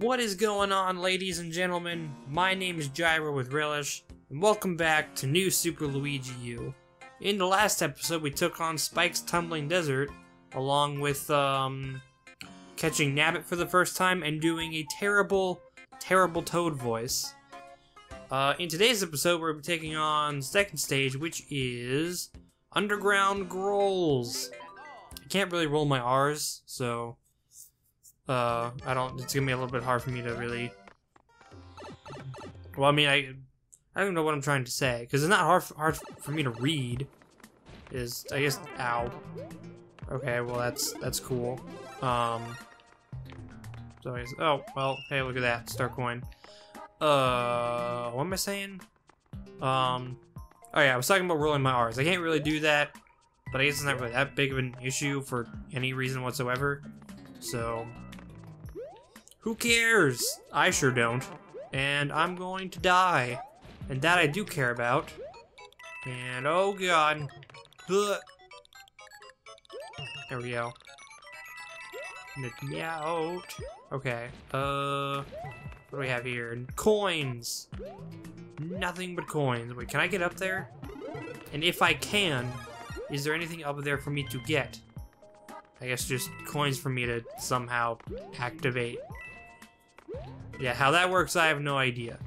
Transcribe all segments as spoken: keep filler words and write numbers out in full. What is going on, ladies and gentlemen? My name is Jyro with Relish, and welcome back to New Super Luigi U. In the last episode, we took on Spike's Tumbling Desert, along with um, catching Nabbit for the first time and doing a terrible, terrible Toad voice. Uh, in today's episode, we're taking on the second stage, which is Underground Grrrols. I can't really roll my R's, so... Uh, I don't, it's gonna be a little bit hard for me to really, well, I mean, I, I don't know what I'm trying to say, because it's not hard, hard for me to read, is, I guess, ow, okay, well, that's, that's cool, um, so I guess, oh, well, hey, look at that, star coin, uh, what am I saying, um, oh yeah, I was talking about rolling my R's, I can't really do that, but I guess it's not really that big of an issue for any reason whatsoever, so... Who cares? I sure don't. And I'm going to die. And that I do care about. And oh god. Ugh. There we go. Let me out. Okay. Uh. What do we have here? Coins! Nothing but coins. Wait, can I get up there? And if I can, is there anything up there for me to get? I guess just coins for me to somehow activate. Yeah, how that works, I have no idea.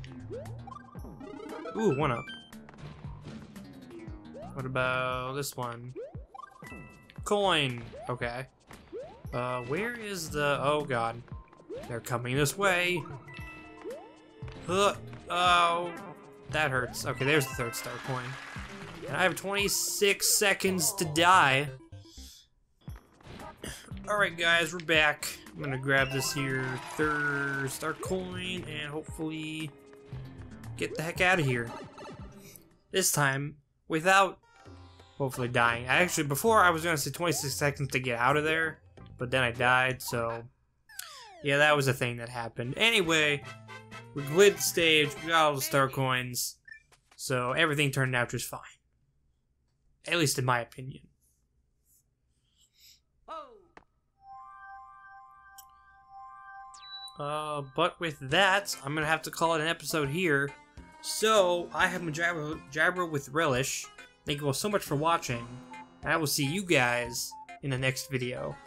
Ooh, one up. What about this one? Coin! Okay. Uh, where is the... Oh, god. They're coming this way! Ugh. Oh, that hurts. Okay, there's the third star coin. And I have twenty-six seconds to die. Alright guys, we're back. I'm gonna grab this here third star coin and hopefully get the heck out of here. This time, without hopefully dying. I actually, before I was gonna say twenty-six seconds to get out of there, but then I died, so... Yeah, that was a thing that happened. Anyway, we glid the stage, we got all the star coins, so everything turned out just fine. At least in my opinion. Uh, but with that, I'm gonna have to call it an episode here. So, I have been Jyro, Jyro with Relish. Thank you all so much for watching, and I will see you guys in the next video.